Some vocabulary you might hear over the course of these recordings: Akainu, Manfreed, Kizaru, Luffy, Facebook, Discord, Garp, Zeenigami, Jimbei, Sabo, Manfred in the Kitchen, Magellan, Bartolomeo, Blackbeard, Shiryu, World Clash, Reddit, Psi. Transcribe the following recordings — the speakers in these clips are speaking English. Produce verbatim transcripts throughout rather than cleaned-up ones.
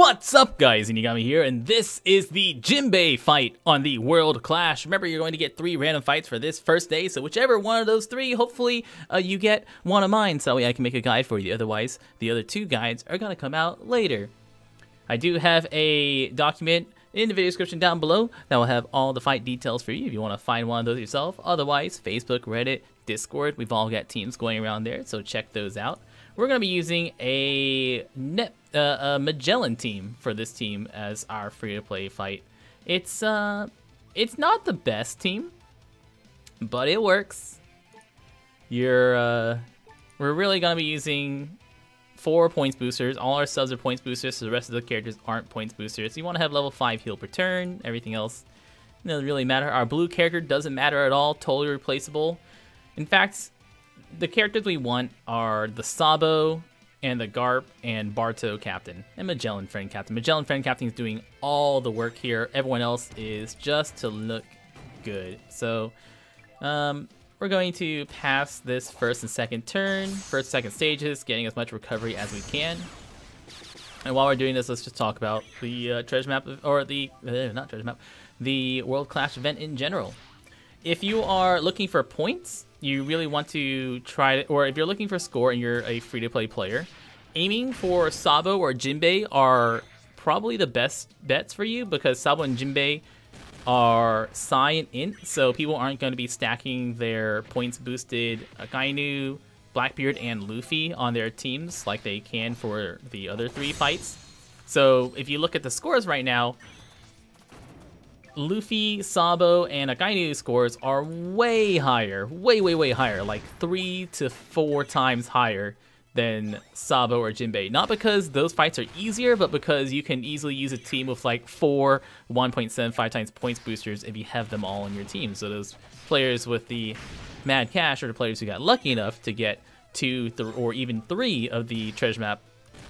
What's up, guys? Zeenigami here, and this is the Jimbei fight on the World Clash. Remember, you're going to get three random fights for this first day, so whichever one of those three, hopefully uh, you get one of mine, so that way I can make a guide for you. Otherwise, the other two guides are going to come out later. I do have a document in the video description down below that will have all the fight details for you if you want to find one of those yourself. Otherwise, Facebook, Reddit, Discord, we've all got teams going around there, so check those out. We're going to be using a, Net, uh, a Magellan team for this team as our free-to-play fight. It's uh, it's not the best team, but it works. You're uh, we're really going to be using four points boosters. All our subs are points boosters, so the rest of the characters aren't points boosters. You want to have level five heal per turn. Everything else doesn't really matter. Our blue character doesn't matter at all. Totally replaceable. In fact, the characters we want are the Sabo and the Garp and Barto Captain and Magellan Friend Captain. Magellan Friend Captain is doing all the work here. Everyone else is just to look good. So um, we're going to pass this first and second turn, first and second stages, getting as much recovery as we can. And while we're doing this, let's just talk about the uh, treasure map, or the, uh, not treasure map, the World Clash event in general. If you are looking for points, you really want to try it, or if you're looking for score and you're a free-to-play player, aiming for Sabo or Jimbei are probably the best bets for you, because Sabo and Jimbei are Psi and Int, so people aren't going to be stacking their points-boosted Akainu, Blackbeard, and Luffy on their teams like they can for the other three fights. So if you look at the scores right now, Luffy, Sabo, and Akainu scores are way higher, way, way, way higher, like three to four times higher than Sabo or Jimbei. Not because those fights are easier, but because you can easily use a team with like four one point seven five times points boosters if you have them all on your team. So those players with the mad cash are the players who got lucky enough to get two th or even three of the treasure map.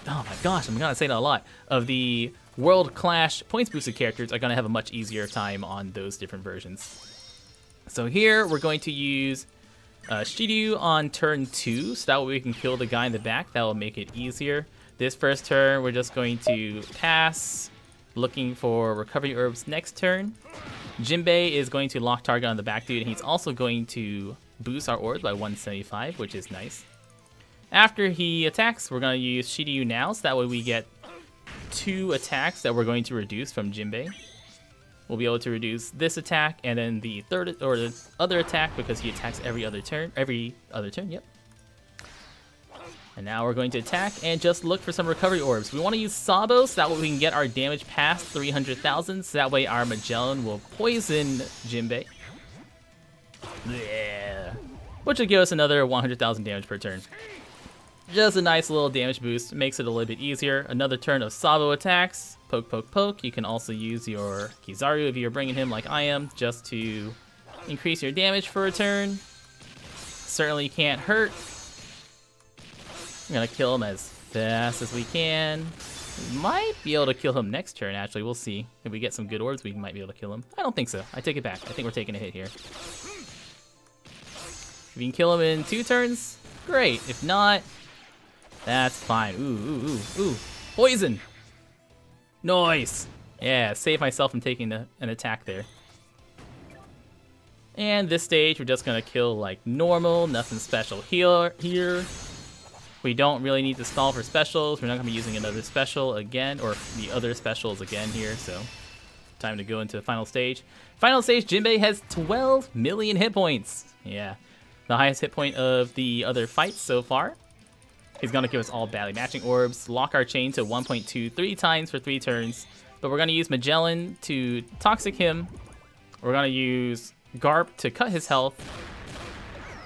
Oh my gosh, I'm gonna say that a lot. Of the World Clash points boosted characters are going to have a much easier time on those different versions. So here we're going to use uh, Shiryu on turn two, so that way we can kill the guy in the back. That will make it easier. This first turn we're just going to pass, looking for recovery herbs next turn. Jimbei is going to lock target on the back dude, and he's also going to boost our orbs by one seventy-five, which is nice. After he attacks, we're going to use Shiryu now, so that way we get two attacks that we're going to reduce from Jimbei. We'll be able to reduce this attack and then the third or the other attack, because he attacks every other turn. Every other turn, yep. And now we're going to attack and just look for some recovery orbs. We want to use Sabo so that way we can get our damage past three hundred thousand, so that way our Magellan will poison Jimbei. Yeah. Which will give us another one hundred thousand damage per turn. Just a nice little damage boost, makes it a little bit easier. Another turn of Sabo attacks, poke, poke, poke. You can also use your Kizaru if you're bringing him like I am, just to increase your damage for a turn. Certainly can't hurt. I'm gonna kill him as fast as we can. We might be able to kill him next turn, actually. We'll see. If we get some good orbs, we might be able to kill him. I don't think so. I take it back. I think we're taking a hit here. If we can kill him in two turns, great. If not, that's fine. Ooh, ooh, ooh, ooh. Poison! Nice! Yeah, save myself from taking a, an attack there. And this stage, we're just gonna kill like normal, nothing special here. Here, we don't really need to stall for specials. We're not gonna be using another special again, or the other specials again here, so time to go into the final stage. Final stage, Jimbei has twelve million hit points! Yeah, the highest hit point of the other fights so far. He's going to give us all badly matching orbs, lock our chain to one point two three times for three turns. But we're going to use Magellan to toxic him. We're going to use Garp to cut his health.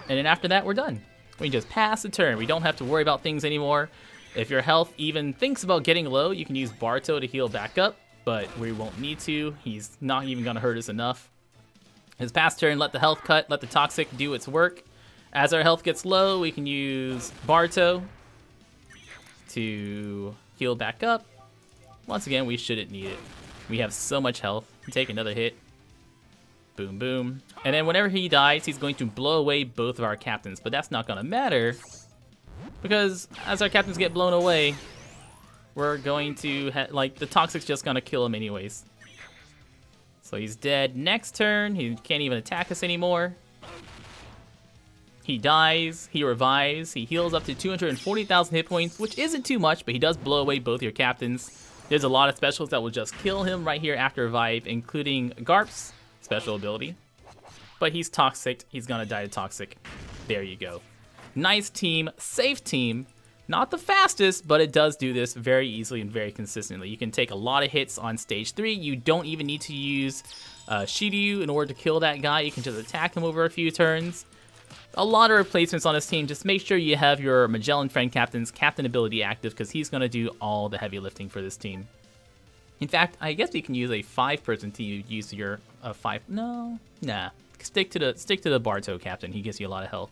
And then after that, we're done. We just pass the turn. We don't have to worry about things anymore. If your health even thinks about getting low, you can use Barto to heal back up. But we won't need to. He's not even going to hurt us enough. His past turn, let the health cut, let the toxic do its work. As our health gets low, we can use Barto to heal back up. Once again, we shouldn't need it. We have so much health. We take another hit. Boom, boom. And then whenever he dies, he's going to blow away both of our captains. But that's not going to matter, because as our captains get blown away, We're going to, ha like, the Toxic's just going to kill him anyways. So he's dead. Next turn, he can't even attack us anymore. He dies, he revives, he heals up to two hundred forty thousand hit points, which isn't too much, but he does blow away both your captains. There's a lot of specials that will just kill him right here after revive, including Garp's special ability. But he's toxic, he's gonna die to toxic. There you go. Nice team, safe team. Not the fastest, but it does do this very easily and very consistently. You can take a lot of hits on stage three. You don't even need to use uh, Shiryu in order to kill that guy. You can just attack him over a few turns. A lot of replacements on this team. Just make sure you have your Magellan friend captain's captain ability active, because he's going to do all the heavy lifting for this team. In fact, I guess we can use a five-person team. Use your uh, five. No, nah. Stick to the stick to the Barto captain. He gives you a lot of health.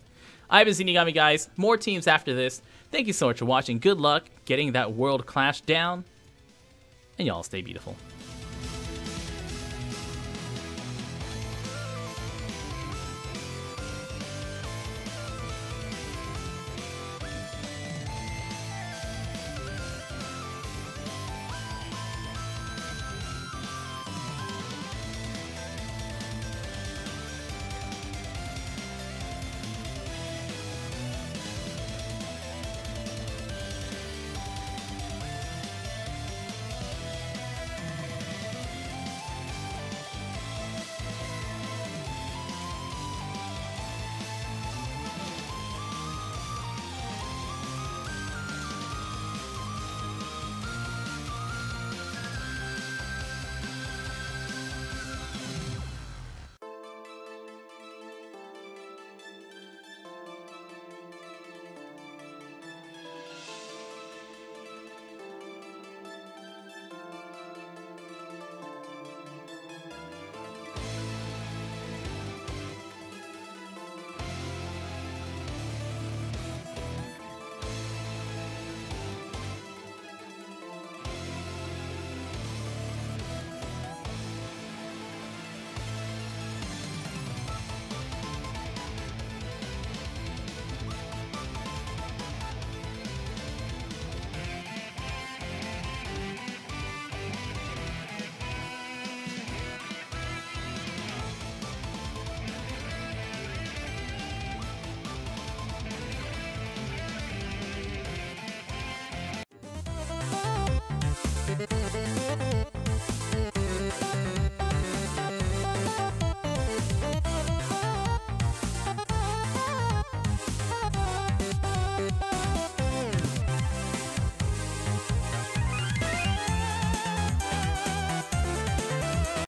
I've been Zeenigami, guys. More teams after this. Thank you so much for watching. Good luck getting that World Clash down, and y'all stay beautiful.